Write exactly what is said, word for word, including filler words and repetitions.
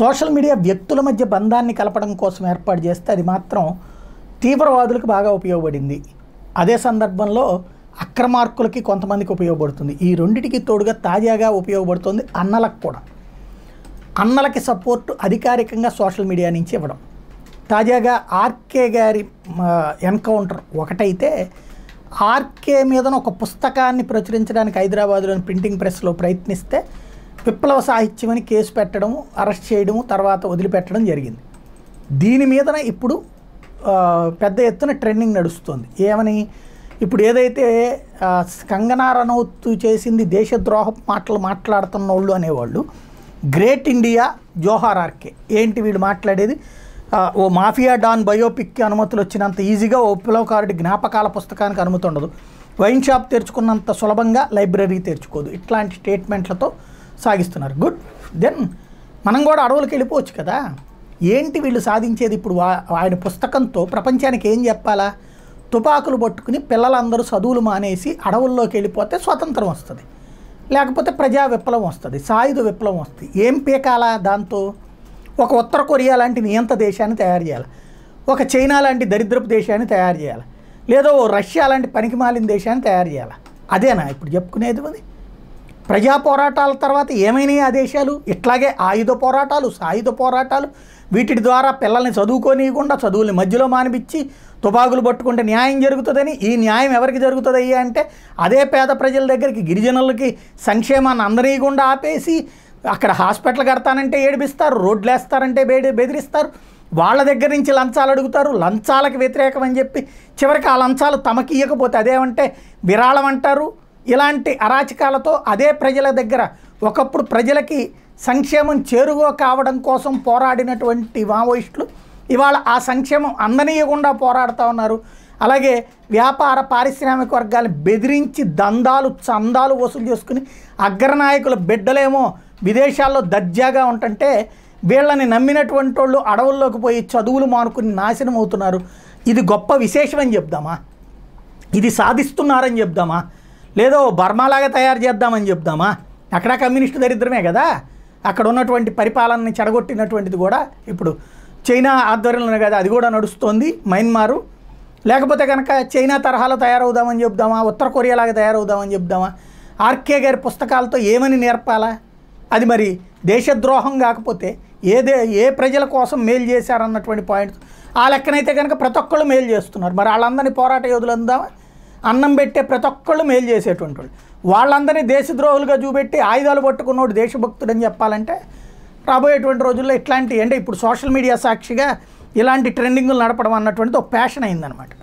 Social media వ్యక్తుల మధ్య బంధాన్ని కలపడం కోసం ఏర్పాటు చేస్తే అది మాత్రం తీవ్రవాదులకు బాగా ఉపయోగపడింది. అదే సందర్భంలో అక్రమార్కులకి కొంతమందికి ఉపయోగపడుతుంది. ఈ రెండిటికి తోడుగా తాజాగా ఉపయోగపడుతుంది అన్నలకు కూడా. అన్నలకి సపోర్టు అధికారికంగా సోషల్ మీడియా నుంచి ఇవ్వడం. తాజాగా ఆర్కే గారి ఎన్కౌంటర్ ఒకటైతే, ఆర్కే మీదను ఒక పుస్తకాన్ని ప్రచురించడానికి హైదరాబాద్లోని ప్రింటింగ్ ప్రెస్లో ప్రయత్నిస్తే విప్లవ సాహిత్యం అని కేసు పెట్టడము, అరెస్ట్ చేయడము, తర్వాత వదిలిపెట్టడం జరిగింది. దీని మీదన ఇప్పుడు పెద్ద ఎత్తున ట్రెండింగ్ నడుస్తుంది. ఏమని, ఇప్పుడు ఏదైతే కంగనా రనౌత్ చేసింది దేశద్రోహ మాటలు మాట్లాడుతున్నోళ్ళు అనేవాళ్ళు, గ్రేట్ ఇండియా జోహార్ ఆర్కే. ఏంటి వీళ్ళు మాట్లాడేది? ఓ మాఫియా డాన్ బయోపిక్కి అనుమతులు వచ్చినంత ఈజీగా ఓ విప్లవకారుడి జ్ఞాపకాల పుస్తకానికి అనుమతి ఉండదు, వైన్ షాప్ తెరుచుకున్నంత సులభంగా లైబ్రరీ తెరుచుకోదు, ఇట్లాంటి స్టేట్మెంట్లతో సాగిస్తున్నారు. గుడ్, దెన్ మనం కూడా అడవులకు వెళ్ళిపోవచ్చు కదా. ఏంటి వీళ్ళు సాధించేది? ఇప్పుడు ఆయన పుస్తకంతో ప్రపంచానికి ఏం చెప్పాలా? తుపాకులు పట్టుకుని పిల్లలందరూ చదువులు మానేసి అడవుల్లోకి వెళ్ళిపోతే స్వతంత్రం వస్తుంది, లేకపోతే ప్రజా విప్లవం వస్తుంది, సాయుధ విప్లవం వస్తుంది. ఏం పీకాలా? దాంతో ఒక ఉత్తర కొరియా లాంటి నియంత దేశాన్ని తయారు చేయాలి, ఒక చైనా లాంటి దరిద్రపు దేశాన్ని తయారు చేయాలి, లేదా ఓ రష్యా లాంటి పనికిమాలిన దేశాన్ని తయారు చేయాలి. అదేనా ఇప్పుడు చెప్పుకునేది? అది ప్రజా పోరాటాల తర్వాత ఏమైనాయి ఆ దేశాలు? ఇట్లాగే ఆయుధ పోరాటాలు, సాయుధ పోరాటాలు, వీటి ద్వారా పిల్లల్ని చదువుకోనియకుండా చదువుని మధ్యలో మానిపించి తుపాకులు పట్టుకుంటే న్యాయం జరుగుతుందని. ఈ న్యాయం ఎవరికి జరుగుతుంది అంటే అదే పేద ప్రజల దగ్గరికి, గిరిజనులకి సంక్షేమాన్ని అందనీయకుండా ఆపేసి అక్కడ హాస్పిటల్ కడతానంటే ఏడిపిస్తారు, రోడ్లు వేస్తారంటే బెదిరిస్తారు, వాళ్ళ దగ్గర నుంచి లంచాలు అడుగుతారు, లంచాలకు వ్యతిరేకం అని చెప్పి చివరికి ఆ లంచాలు తమకి ఇవ్వకపోతే అదేమంటే విరాళం అంటారు. ఇలాంటి అరాచకాలతో అదే ప్రజల దగ్గర ఒకప్పుడు ప్రజలకి సంక్షేమం చేరుగో కావడం కోసం పోరాడినటువంటి మావోయిస్టులు ఇవాళ ఆ సంక్షేమం అందనీయకుండా పోరాడుతూ ఉన్నారు. అలాగే వ్యాపార పారిశ్రామిక వర్గాలను బెదిరించి దందాలు చందాలు వసూలు చేసుకుని అగ్రనాయకుల బిడ్డలేమో విదేశాల్లో దర్జాగా ఉంటుంటే వీళ్ళని నమ్మినటువంటి వాళ్ళు అడవుల్లోకి పోయి చదువులు మానుకుని నాశనం అవుతున్నారు. ఇది గొప్ప విశేషమని చెప్దామా? ఇది సాధిస్తున్నారని చెప్దామా? లేదో బర్మాలాగా తయారు చేద్దామని చెప్దామా? అక్కడ కమ్యూనిస్టు దరిద్రమే కదా, అక్కడ ఉన్నటువంటి పరిపాలనని చెడగొట్టినటువంటిది కూడా ఇప్పుడు చైనా ఆధ్వర్యంలో కదా అది కూడా నడుస్తోంది, మయన్మారు. లేకపోతే కనుక చైనా తరహాలో తయారవుదామని చెప్దామా? ఉత్తర కొరియాలాగా తయారవుదామని చెప్దామా? ఆర్కే గారి పుస్తకాలతో ఏమని నేర్పాలా? అది మరి దేశద్రోహం కాకపోతే ఏదే ఏ ప్రజల కోసం మేలు చేశారన్నటువంటి పాయింట్ ఆ లెక్కనైతే కనుక ప్రతి ఒక్కళ్ళు మేలు చేస్తున్నారు. మరి వాళ్ళందరినీ పోరాట యోధులు అందామా? అన్నం పెట్టే ప్రతి ఒక్కళ్ళు మేలు చేసేటువంటి వాళ్ళు, వాళ్ళందరినీ దేశద్రోహులుగా చూపెట్టి ఆయుధాలు పట్టుకున్నోడు దేశభక్తుడు అని చెప్పాలంటే రాబోయేటువంటి రోజుల్లో ఇట్లాంటి, అంటే ఇప్పుడు సోషల్ మీడియా సాక్షిగా ఇలాంటి ట్రెండింగులు నడపడం అన్నటువంటిది ఒక ప్యాషన్ అయిందనమాట.